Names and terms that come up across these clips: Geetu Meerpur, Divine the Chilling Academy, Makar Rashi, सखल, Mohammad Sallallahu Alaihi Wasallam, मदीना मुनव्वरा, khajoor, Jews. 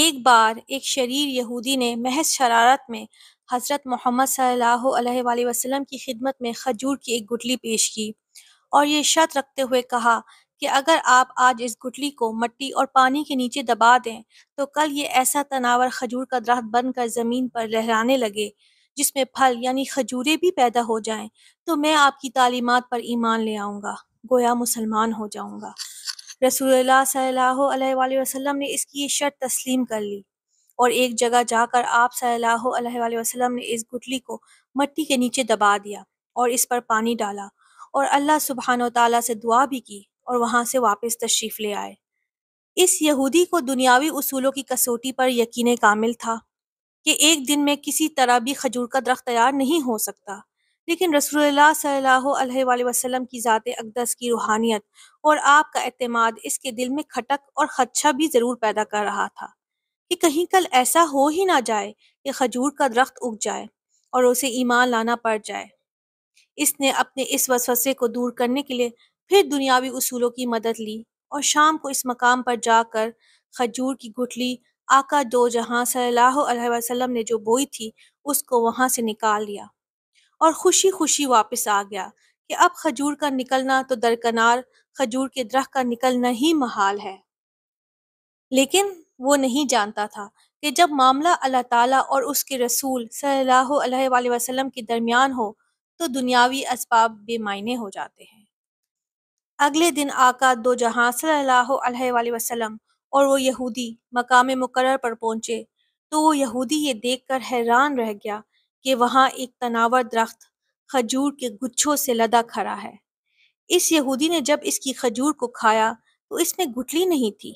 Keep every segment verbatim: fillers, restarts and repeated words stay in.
एक बार एक शरीर यहूदी ने महज शरारत में हज़रत मोहम्मद सल्लल्लाहु अलैहि वसल्लम की खिदमत में खजूर की एक गुठली पेश की और ये शर्त रखते हुए कहा कि अगर आप आज इस गुठली को मट्टी और पानी के नीचे दबा दें तो कल ये ऐसा तनावर खजूर का दरख्त बनकर ज़मीन पर लहराने लगे जिसमें फल यानी खजूरें भी पैदा हो जाएं, तो मैं आपकी तालीमात पर ईमान ले आऊँगा, गोया मुसलमान हो जाऊँगा। रसूलुल्लाह सल्लल्लाहु अलैहि वसल्लम ने इसकी ये शर्त तस्लीम कर ली और एक जगह जाकर आप सल्लल्लाहु अलैहि वसल्लम ने इस गुठली को मट्टी के नीचे दबा दिया और इस पर पानी डाला और अल्लाह सुब्हान व तआला से दुआ भी की और वहाँ से वापस तशरीफ़ ले आए। इस यहूदी को दुनियावी उसूलों की कसौटी पर यकीन कामिल था कि एक दिन में किसी तरह भी खजूर का दरख्त तैयार नहीं हो सकता, लेकिन रसूलुल्लाह सल्लल्लाहु अलैहि वसल्लम की ज़ात अक़दस की रूहानियत और आपका एतमाद इसके दिल में खटक और खदशा भी ज़रूर पैदा कर रहा था कि कहीं कल ऐसा हो ही ना जाए कि खजूर का दरख्त उग जाए और उसे ईमान लाना पड़ जाए। इसने अपने इस वसवसे को दूर करने के लिए फिर दुनियावी उसूलों की मदद ली और शाम को इस मकाम पर जाकर खजूर की गुठली आका दो जहां सल्लल्लाहु अलैहि वसल्लम ने जो बोई थी उसको वहां से निकाल लिया और खुशी खुशी वापस आ गया कि अब खजूर का निकलना तो दरकनार, खजूर के दरख्त का निकलना ही महाल है। लेकिन वो नहीं जानता था कि जब मामला अल्लाह ताला और उसके रसूल सल्लल्लाहु अलैहि वसल्लम के दरमियान हो तो दुनियावी असबाब बेमायने हो जाते हैं। अगले दिन आका दो जहां सल्लल्लाहु अलैहि वसल्लम और वो यहूदी मकाम मुकर्रर पर पहुंचे तो वो यहूदी ये देखकर हैरान रह गया कि वहाँ एक तनावर दरख्त खजूर के गुच्छों से लदा खड़ा है। इस यहूदी ने जब इसकी खजूर को खाया तो इसमें गुठली नहीं थी,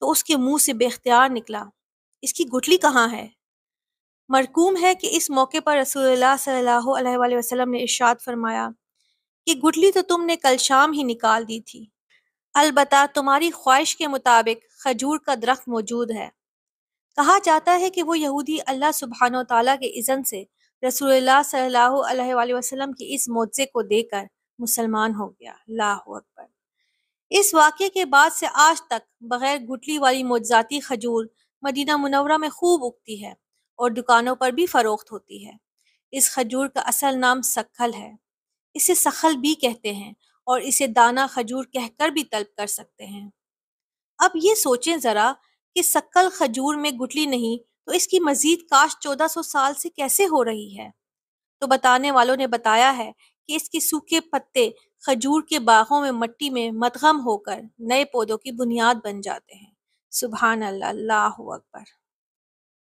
तो उसके मुंह से बेख्तियार निकला, इसकी गुठली कहाँ है? मरकूम है कि इस मौके पर रसूलुल्लाह सल्लल्लाहु अलैहि वसल्लम ने इरशाद फरमाया कि गुठली तो तुमने कल शाम ही निकाल दी थी, अलबत्ता तुम्हारी ख्वाहिश के मुताबिक खजूर का दरख्त मौजूद है। कहा जाता है कि वो यहूदी अल्लाह सुब्हान व तआला के इज़न से रसूलुल्लाह सल्लल्लाहु अलैहि वसल्लम के इस मोज़े को देकर मुसलमान हो गया। अल्लाहु अकबर। इस वाक़े के बाद से आज तक बगैर गुठली वाली मोज़ाती खजूर मदीना मुनव्वरा में खूब उगती है और दुकानों पर भी फरोख्त होती है। इस खजूर का असल नाम सखल है, इसे सखल भी कहते हैं और इसे दाना खजूर कहकर भी तलब कर सकते हैं। अब ये सोचें ज़रा कि सक्कल खजूर में गुठली नहीं तो इसकी मजीद काश्त चौदह सौ साल से कैसे हो रही है? तो बताने वालों ने बताया है कि इसके सूखे पत्ते खजूर के बागों में मट्टी में मदगम होकर नए पौधों की बुनियाद बन जाते हैं। सुभान अल्लाह, अल्लाहु अकबर।